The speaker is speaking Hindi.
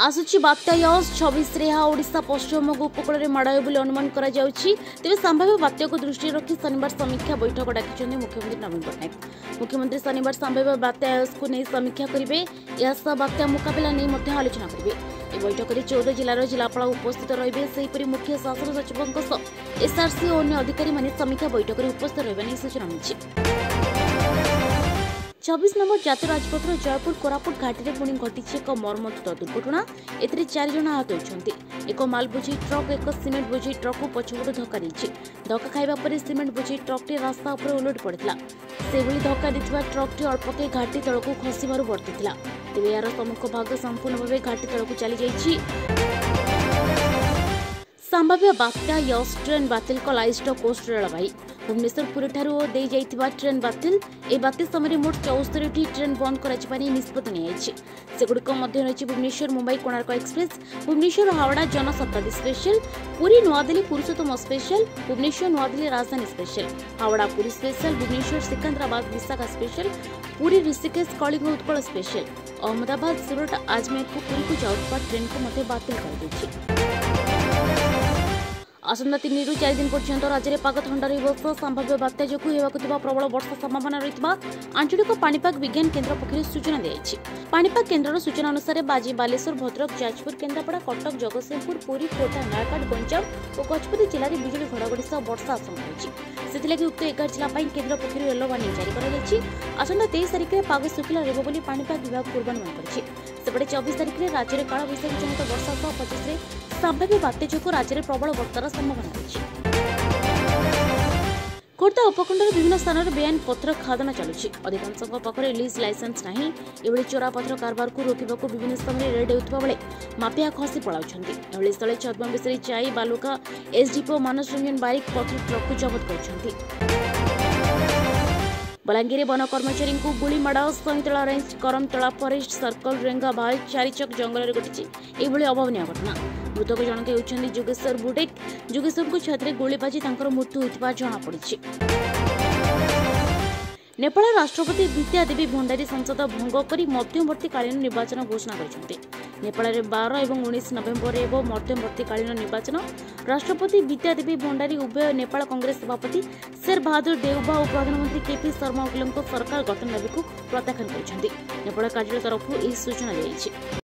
आसुची बात्या यश 26 रेहा ओडिशा पश्चिम बंग उपकूल में माड़ बोली अनुमान तेज संभाव्य बात्या को दृष्टि रखी शनिवार समीक्षा बैठक डाक मुख्यमंत्री नवीन पट्टनायक। मुख्यमंत्री शनिवार संभाव्य बात्या यश को नहीं समीक्षा करेंगे। यह बात्या मुकाबला नहीं आलोचना करेंगे। यह बैठक में 14 जिलार जिलापाल उपस्थित रहे। से मुख्य शासन सचिवों एसआरसी और अन्य अधिकारी माने समीक्षा बैठक में उपस्थित रही सूचना मिली। 24 नंबर जातीय राजपथर जयपुर कोरापुट घाटी पुणी घटी एक मर्मंतुद दुर्घटना। ए चार जन आहत होती। एक माल बोझे ट्रक एक सीमेंट बोझे ट्रक को पछपटू धक्का देती। धक्का खाइबा पर सीमेंट बोझे ट्रकटी रास्ता उपर उलट पड़ता। से धक्का देथिबा ट्रकटी अल्पके घाटी तल को खसिबारु बर्तिला। तेज यार प्रमुख भाग संपूर्ण भाव घाटी तल को चली जाइए। संभाव्य बात्या यश ट्रेन बातिल कला East Coast railway. Bhubaneswar Puri ठार ट्रेन बातिल। यह बातिल समय मोट 74 ट्रेन बंद कराने निष्पत्ति निगुड़ी। भुवनेश्वर मुम्बई कोणारक एक्सप्रेस, भुवनेश्वर हावड़ा जनशताब्दी स्पेशल, पूरी नुआ दिल्ली पुरुषोत्तम स्पेशल, भुवनेश्वर नुआ दिल्ली राजधानी special, Howrah Puri special, Bhubaneswar Secunderabad Visakha special, Puri Rishikesh Kalinga Utkal special, Ahmedabad Surat Ajmer को पुरी को जाऊँ ट्रेन को बातिल कर। आसंता 3 रू 4 दिन पर्यंत राज्य में पाग ठंडा रहा। संभाव्य बात्या जो होगा प्रबल वर्षा संभावना रही। आंचलिक पाणीपाग विज्ञान केन्द्र पक्ष सूचना दी। पाणीपाग केन्द्र सूचना अनुसार बाजी बालेश्वर भद्रक जाजपुर केन्द्रापड़ा कटक जगतसिंहपुर पुरी खोर्धा नयागढ़ गंजाम और गजपति जिले में बिजुली घड़घड़ी सह वर्षा आशंका रही। से उक्त 11 जिला केन्द्र पक्ष येलो वार्निंग जारी। आसंता 23 तारीख में पाग शुक्ला रही पाणीपाग विभाग पूर्वानुमान कर। 24 तारीख में राज्य में कालबैशाखी जनित वर्षा सह 25 में संभाव्य बात्या जो राज्य में प्रबल वर्षार संभावना रही। खोर्धा उपखंड विभिन्न स्थान में बेआईन पत्थर खादान चलुची। अधिकांश पाखे लिज लाइसेंस ना। ये चोरा पत्थर कारबार को रोकने को विभिन्न स्थानीय रेड होता बेले माफिया खसी पलाउं। स्थल छद्मवेशी चाई बालुका एसडीपीओ मानस रंजन बारिक पत्थर ट्रक को जबत कर। बलांगीर वन कर्मचारी को गुड़माड़ सहीतला रेंज करमतला फरेस्ट सर्कल रेंगा भाई चारिचक जंगल घटी अभावन घटना। मृतक जनक होती जोगेश्वर बुडेक। जोगेश्वर को छाती गोली बाजी मृत्यु होता जमापड़ी। नेपाल राष्ट्रपति विद्यादेवी भंडारी संसद भंग कर मध्यवर्तीकालीन निर्वाचन घोषणा करते। नेपाल में 12 और 19 नवेम्बर हो मध्यवर्तीकालीन निर्वाचन। राष्ट्रपति विद्यादेवी भंडारी उभय नेपाल कांग्रेस सभापति शेरबहादुर देउवा और प्रधानमंत्री केपी शर्मा ओली सरकार गठन दावी को प्रत्याख्यान करते। नेपाल कार्यालय तरफ यह सूचना दी।